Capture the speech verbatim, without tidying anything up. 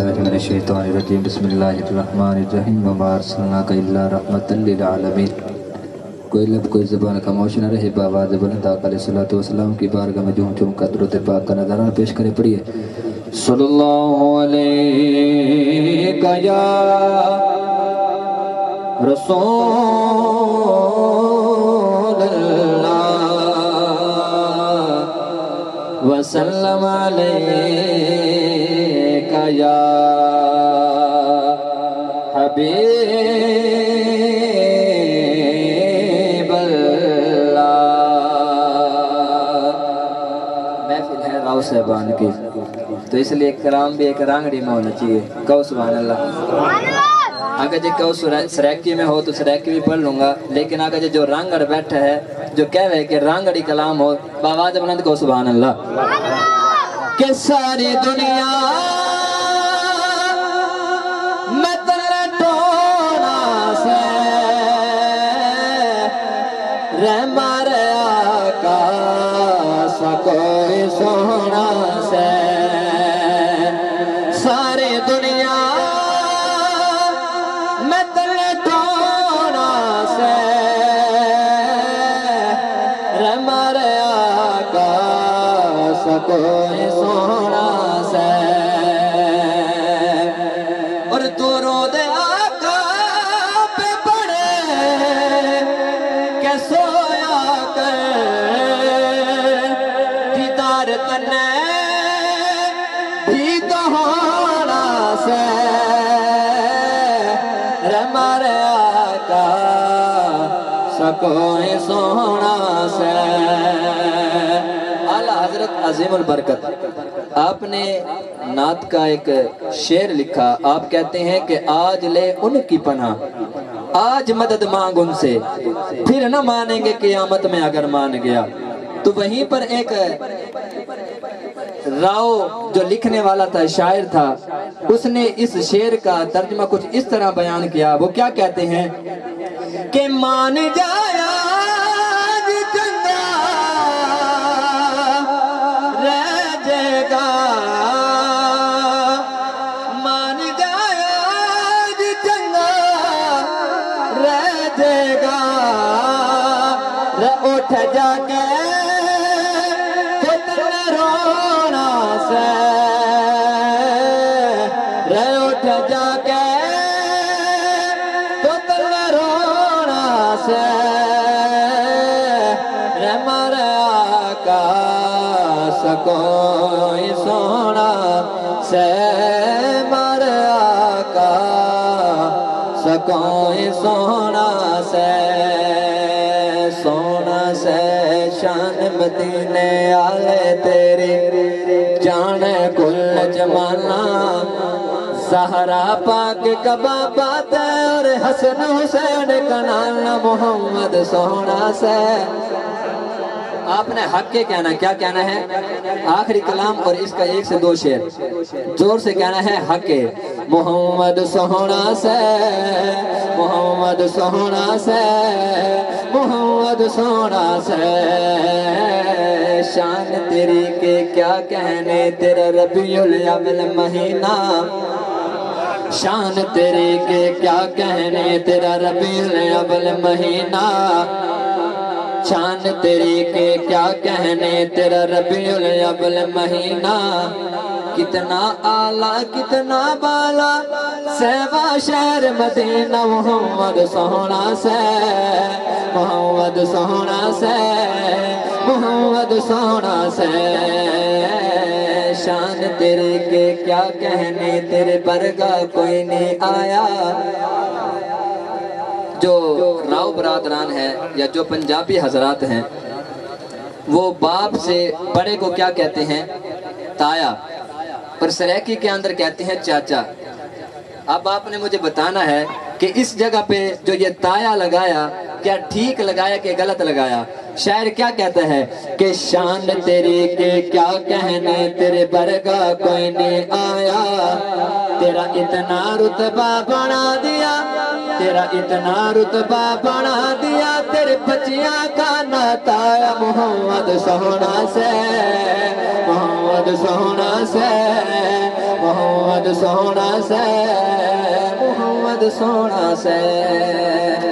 रजीम बिस्मिल्लाहिर्रहमानिर्रहीम वमारसलनाका इल्ला रहमतल लिल आलमीन। कोई लब कोई ज़बान खामोश न रहे, बावाज़ बुलंद आका अलैहिस्सलातु वस्सलाम की बारगाह में झूम झूम का दुरूद पाक का नज़ारा पेश करे। पढ़िए सल्लल्लाहु अलैका या रसूल अल्लाह व सल्लम अलैका या हबीब अल्लाह। महफिल है राव साहबान की, तो इसलिए कलाम भी एक रांगड़ी में होना चाहिए। कहो सुभान अल्लाह। अगर जी कहो सरायकी में हो तो सरायकी भी पढ़ लूँगा, लेकिन अगर जी जो रांगड़ बैठा है जो कह रहे कि रांगड़ी कलाम हो, बावाज़ बुलंद कहो सुभान अल्लाह। के सारी दुनिया मैं तेरे टोना से रहमा रे आका सको सोना से, सारी दुनिया कोई सोना से। और दूरों दे आका पे पड़े के सोया कर दीदार करने भी तो होना से, रमर आका सकोई सोना से। अज़ीमुल बरकत आपने नात का एक शेर लिखा, आप कहते हैं कि आज ले उनकी पनाह, आज मदद मांग उनसे, फिर न मानेंगे क़यामत में अगर मान गया। तो वहीं पर एक राव जो लिखने वाला था, शायर था, उसने इस शेर का तर्जुमा कुछ इस तरह बयान किया। वो क्या कहते हैं कि मान जाया उठ जाके तेरे रोना से, रे उठ जाके तेरे रोना से, रे मारे आका सको सोना से, मारे आका सको सोना से। सोना से शान मदीने आले तेरे जाने कुल जमाना, सहरा पाक का बाबा ते और हसन हुसैन का नाना मोहम्मद सोना से। आपने हक के कहना, क्या कहना है आखिरी कलाम और इसका एक से दो शेर जोर से कहना है, हक के मोहम्मद सोहना से, मोहम्मद सोहना से, मोहम्मद सोहना से। शान तेरी के क्या कहने, तेरा रबीउल अव्वल महीना, शान तेरी के क्या कहने, तेरा रबीउल अव्वल महीना, शान तेरी के क्या कहने, तेरा रबीउल अव्वल महीना। कितना आला कितना बाला सेवा शहर मदीना, मोहम्मद सोहना से, मोहम्मद सोहना से, मोहम्मद सोहना से। शान तेरे के क्या कहने, तेरे बरगा कोई नहीं आया। जो राव बरादरान है या जो पंजाबी हजरात हैं, वो बाप से बड़े को क्या कहते हैं, ताया, पर सरैकी के अंदर कहते हैं चाचा। अब आपने मुझे बताना है कि इस जगह पे जो ये ताया लगाया, क्या ठीक लगाया कि गलत लगाया। शायर क्या कहता है कि शान तेरी के क्या कहने, तेरे बरगा कोई नहीं आया, तेरा इतना रुतबा बना दिया, तेरा इतना रुतबा बना दिया, तेरे बच्चियाँ का नाता मोहम्मद सोहना से, मोहम्मद सोहना से, मोहम्मद सोना से मोहम्मद सोना से।